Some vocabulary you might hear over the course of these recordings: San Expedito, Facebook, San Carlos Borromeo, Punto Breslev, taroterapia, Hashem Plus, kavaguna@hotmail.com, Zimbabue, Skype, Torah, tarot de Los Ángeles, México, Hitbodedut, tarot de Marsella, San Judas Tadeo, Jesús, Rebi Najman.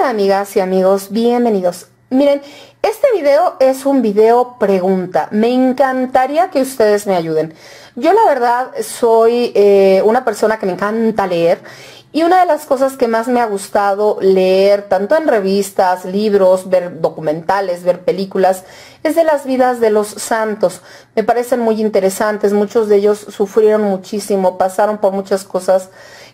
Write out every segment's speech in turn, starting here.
Hola amigas y amigos, bienvenidos. Miren, este video es un video pregunta. Me encantaría que ustedes me ayuden. Yo la verdad soy una persona que me encanta leer. Y una de las cosas que más me ha gustado leer, tanto en revistas, libros, ver documentales, ver películas, es de las vidas de los santos. Me parecen muy interesantes, muchos de ellos sufrieron muchísimo, pasaron por muchas cosas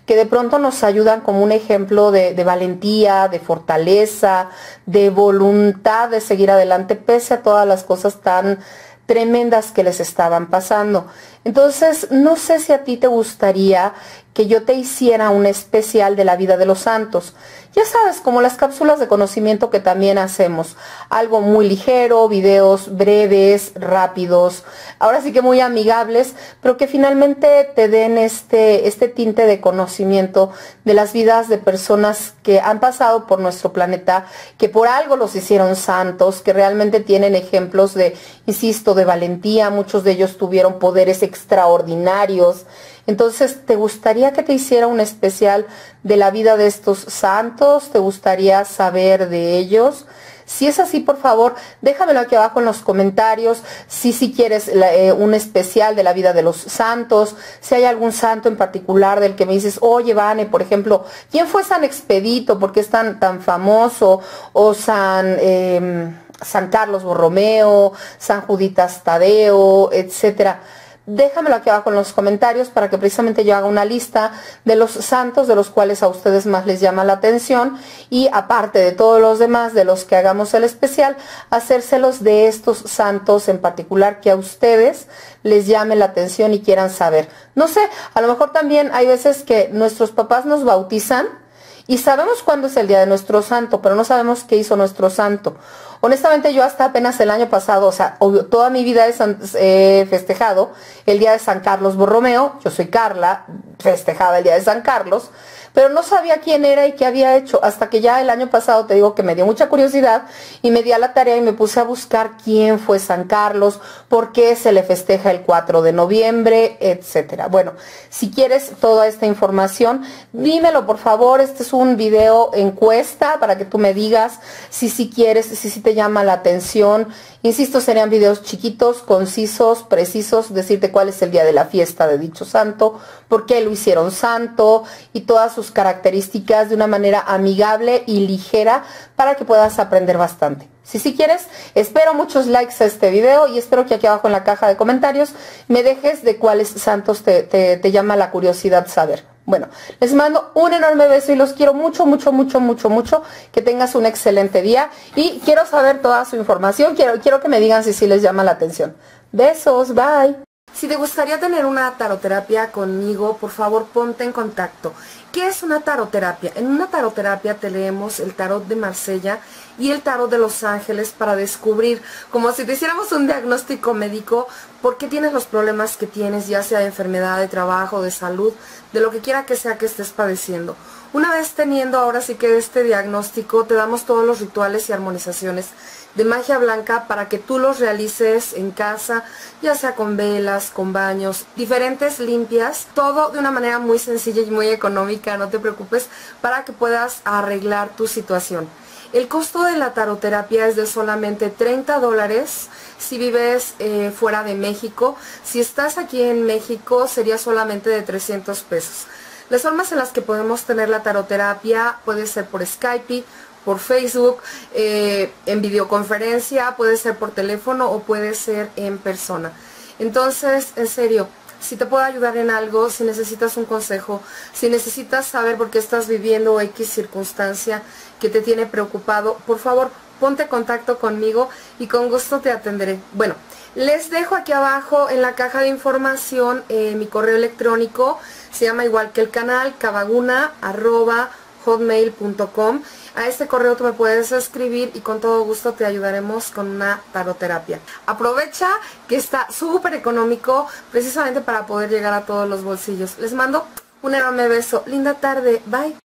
que de pronto nos ayudan como un ejemplo de valentía, de fortaleza, de voluntad de seguir adelante pese a todas las cosas tan tremendas que les estaban pasando. Entonces, no sé si a ti te gustaría que yo te hiciera un especial de la vida de los santos. Ya sabes, como las cápsulas de conocimiento que también hacemos. Algo muy ligero, videos breves, rápidos, ahora sí que muy amigables, pero que finalmente te den este tinte de conocimiento de las vidas de personas que han pasado por nuestro planeta, que por algo los hicieron santos, que realmente tienen ejemplos de, insisto, de valentía. Muchos de ellos tuvieron poderes extraordinarios. Entonces, ¿te gustaría que te hiciera un especial de la vida de estos santos? ¿Te gustaría saber de ellos? Si es así, por favor, déjamelo aquí abajo en los comentarios. Si quieres un especial de la vida de los santos, si hay algún santo en particular del que me dices, oye, Vane, por ejemplo, ¿quién fue San Expedito? ¿Por qué es tan famoso? O San Carlos Borromeo, San Judas Tadeo, etcétera. Déjamelo aquí abajo en los comentarios para que precisamente yo haga una lista de los santos de los cuales a ustedes más les llama la atención y aparte de todos los demás de los que hagamos el especial, hacérselos de estos santos en particular que a ustedes les llame la atención y quieran saber. No sé, a lo mejor también hay veces que nuestros papás nos bautizan y sabemos cuándo es el día de nuestro santo, pero no sabemos qué hizo nuestro santo. Honestamente, yo hasta apenas el año pasado, o sea, toda mi vida he festejado el día de San Carlos Borromeo. Yo soy Carla, festejaba el día de San Carlos, pero no sabía quién era y qué había hecho, hasta que ya el año pasado, te digo que me dio mucha curiosidad y me di a la tarea y me puse a buscar quién fue San Carlos, por qué se le festeja el 4 de noviembre, etcétera. Bueno, si quieres toda esta información, dímelo por favor. Este es un video encuesta para que tú me digas si quieres, si te llama la atención. Insisto, serían videos chiquitos, concisos, precisos, decirte cuál es el día de la fiesta de dicho santo, por qué lo hicieron santo y todas sus características de una manera amigable y ligera para que puedas aprender bastante. Si quieres, espero muchos likes a este video y espero que aquí abajo en la caja de comentarios me dejes de cuáles santos te llama la curiosidad saber. Bueno, les mando un enorme beso y los quiero mucho, mucho, mucho, mucho, mucho. Que tengas un excelente día y quiero saber toda su información. Quiero que me digan si les llama la atención. Besos, bye. Si te gustaría tener una taroterapia conmigo, por favor ponte en contacto. ¿Qué es una taroterapia? En una taroterapia te leemos el tarot de Marsella y el tarot de Los Ángeles para descubrir, como si te hiciéramos un diagnóstico médico, por qué tienes los problemas que tienes, ya sea de enfermedad, de trabajo, de salud, de lo que quiera que sea que estés padeciendo. Una vez teniendo ahora sí que este diagnóstico, te damos todos los rituales y armonizaciones de magia blanca para que tú los realices en casa, ya sea con velas, con baños, diferentes limpias, todo de una manera muy sencilla y muy económica, no te preocupes, para que puedas arreglar tu situación. El costo de la taroterapia es de solamente $30 si vives fuera de México. Si estás aquí en México sería solamente de $300. Las formas en las que podemos tener la taroterapia puede ser por Skype, por Facebook, en videoconferencia, puede ser por teléfono o puede ser en persona. Entonces, en serio, si te puedo ayudar en algo, si necesitas un consejo, si necesitas saber por qué estás viviendo X circunstancia que te tiene preocupado, por favor, ponte en contacto conmigo y con gusto te atenderé. Bueno, les dejo aquí abajo en la caja de información mi correo electrónico, se llama igual que el canal, kavaguna@hotmail.com. A este correo tú me puedes escribir y con todo gusto te ayudaremos con una taroterapia. Aprovecha que está súper económico precisamente para poder llegar a todos los bolsillos. Les mando un enorme beso. Linda tarde. Bye.